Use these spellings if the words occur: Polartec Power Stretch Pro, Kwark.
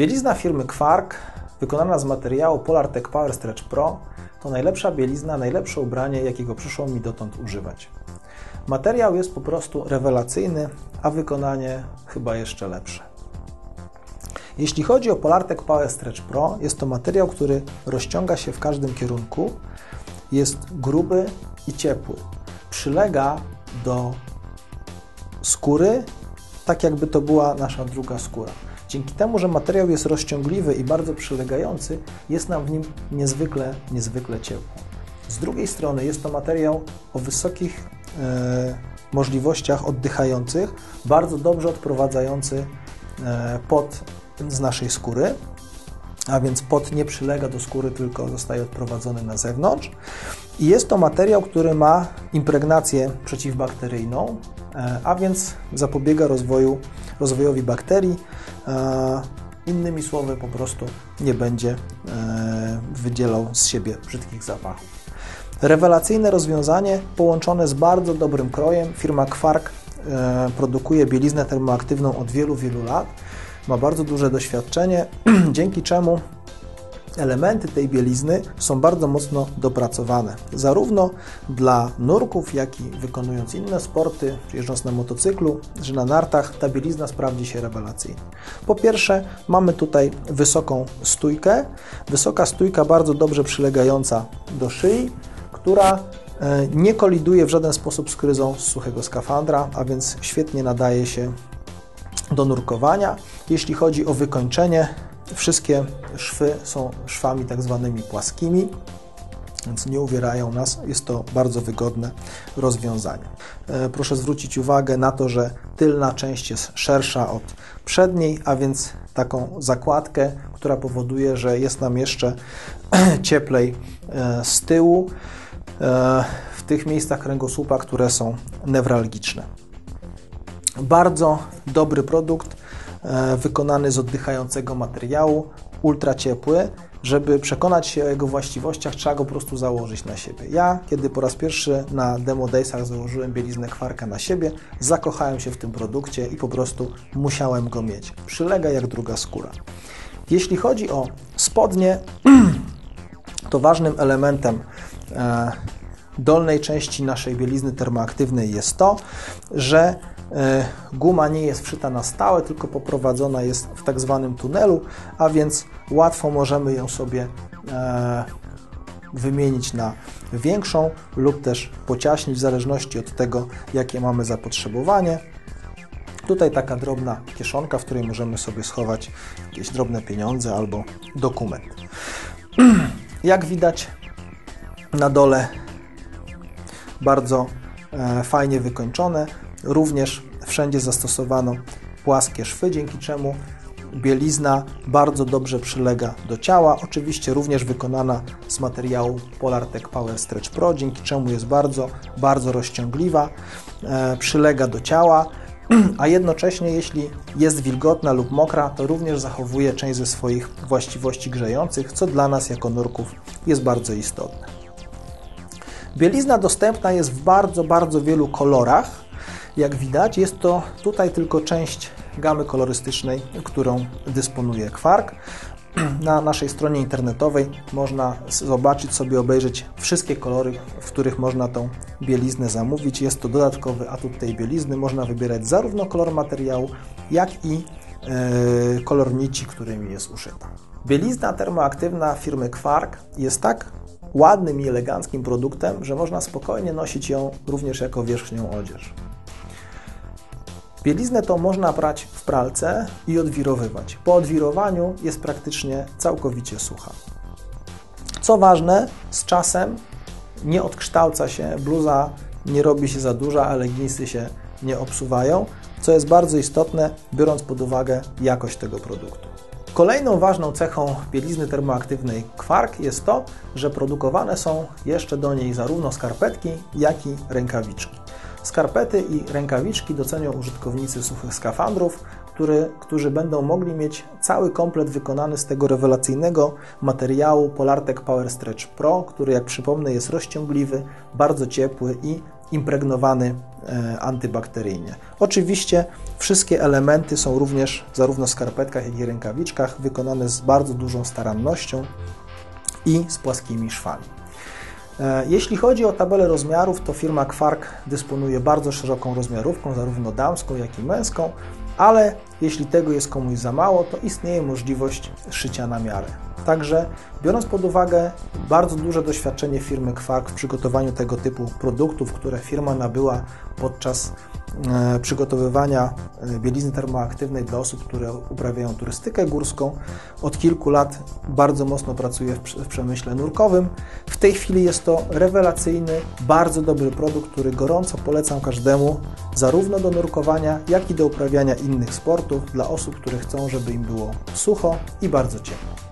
Bielizna firmy Kwark, wykonana z materiału Polartec Power Stretch Pro, to najlepsza bielizna, najlepsze ubranie, jakiego przyszło mi dotąd używać. Materiał jest po prostu rewelacyjny, a wykonanie chyba jeszcze lepsze. Jeśli chodzi o Polartec Power Stretch Pro, jest to materiał, który rozciąga się w każdym kierunku, jest gruby i ciepły. Przylega do skóry, tak jakby to była nasza druga skóra. Dzięki temu, że materiał jest rozciągliwy i bardzo przylegający, jest nam w nim niezwykle ciepło. Z drugiej strony jest to materiał o wysokich możliwościach oddychających, bardzo dobrze odprowadzający pot z naszej skóry, a więc pot nie przylega do skóry, tylko zostaje odprowadzony na zewnątrz. I jest to materiał, który ma impregnację przeciwbakteryjną, a więc zapobiega rozwojowi bakterii. Innymi słowy, po prostu nie będzie wydzielał z siebie brzydkich zapachów. Rewelacyjne rozwiązanie połączone z bardzo dobrym krojem. Firma Kwark produkuje bieliznę termoaktywną od wielu lat. Ma bardzo duże doświadczenie, dzięki czemu elementy tej bielizny są bardzo mocno dopracowane. Zarówno dla nurków, jak i wykonując inne sporty, czy jeżdżąc na motocyklu, czy na nartach, ta bielizna sprawdzi się rewelacyjnie. Po pierwsze, mamy tutaj wysoką stójkę. Wysoka stójka bardzo dobrze przylegająca do szyi, która nie koliduje w żaden sposób z kryzą z suchego skafandra, a więc świetnie nadaje się do nurkowania. Jeśli chodzi o wykończenie, wszystkie szwy są szwami tak zwanymi płaskimi, więc nie uwierają nas. Jest to bardzo wygodne rozwiązanie. Proszę zwrócić uwagę na to, że tylna część jest szersza od przedniej, a więc taką zakładkę, która powoduje, że jest nam jeszcze cieplej z tyłu w tych miejscach kręgosłupa, które są newralgiczne. Bardzo dobry produkt, wykonany z oddychającego materiału, ultra ciepły. Żeby przekonać się o jego właściwościach, trzeba go po prostu założyć na siebie. Ja, kiedy po raz pierwszy na Demo Daysach założyłem bieliznę Kwarka na siebie, zakochałem się w tym produkcie i po prostu musiałem go mieć. Przylega jak druga skóra. Jeśli chodzi o spodnie, to ważnym elementem dolnej części naszej bielizny termoaktywnej jest to, że guma nie jest wszyta na stałe, tylko poprowadzona jest w tak zwanym tunelu, a więc łatwo możemy ją sobie wymienić na większą lub też pociaśnić, w zależności od tego, jakie mamy zapotrzebowanie. Tutaj taka drobna kieszonka, w której możemy sobie schować jakieś drobne pieniądze albo dokument. Jak widać, na dole bardzo fajnie wykończone. Również wszędzie zastosowano płaskie szwy, dzięki czemu bielizna bardzo dobrze przylega do ciała. Oczywiście również wykonana z materiału Polartec Power Stretch Pro, dzięki czemu jest bardzo rozciągliwa, przylega do ciała, a jednocześnie jeśli jest wilgotna lub mokra, to również zachowuje część ze swoich właściwości grzejących, co dla nas jako nurków jest bardzo istotne. Bielizna dostępna jest w bardzo wielu kolorach. Jak widać, jest to tutaj tylko część gamy kolorystycznej, którą dysponuje Kwark. Na naszej stronie internetowej można zobaczyć sobie, obejrzeć wszystkie kolory, w których można tą bieliznę zamówić. Jest to dodatkowy atut tej bielizny. Można wybierać zarówno kolor materiału, jak i kolor nici, którymi jest uszyta. Bielizna termoaktywna firmy Kwark jest tak ładnym i eleganckim produktem, że można spokojnie nosić ją również jako wierzchnią odzież. Bieliznę tą można prać w pralce i odwirowywać. Po odwirowaniu jest praktycznie całkowicie sucha. Co ważne, z czasem nie odkształca się, bluza nie robi się za duża, ale leginsy się nie obsuwają, co jest bardzo istotne, biorąc pod uwagę jakość tego produktu. Kolejną ważną cechą bielizny termoaktywnej Kwark jest to, że produkowane są jeszcze do niej zarówno skarpetki, jak i rękawiczki. Skarpety i rękawiczki docenią użytkownicy suchych skafandrów, którzy będą mogli mieć cały komplet wykonany z tego rewelacyjnego materiału Polartec Power Stretch Pro, który, jak przypomnę, jest rozciągliwy, bardzo ciepły i impregnowany antybakteryjnie. Oczywiście wszystkie elementy są również zarówno w skarpetkach, jak i rękawiczkach wykonane z bardzo dużą starannością i z płaskimi szwami. Jeśli chodzi o tabelę rozmiarów, to firma Kwark dysponuje bardzo szeroką rozmiarówką, zarówno damską, jak i męską, ale jeśli tego jest komuś za mało, to istnieje możliwość szycia na miarę. Także biorąc pod uwagę bardzo duże doświadczenie firmy Kwark w przygotowaniu tego typu produktów, które firma nabyła podczas przygotowywania bielizny termoaktywnej dla osób, które uprawiają turystykę górską. Od kilku lat bardzo mocno pracuje w przemyśle nurkowym. W tej chwili jest to rewelacyjny, bardzo dobry produkt, który gorąco polecam każdemu, zarówno do nurkowania, jak i do uprawiania innych sportów dla osób, które chcą, żeby im było sucho i bardzo ciepło.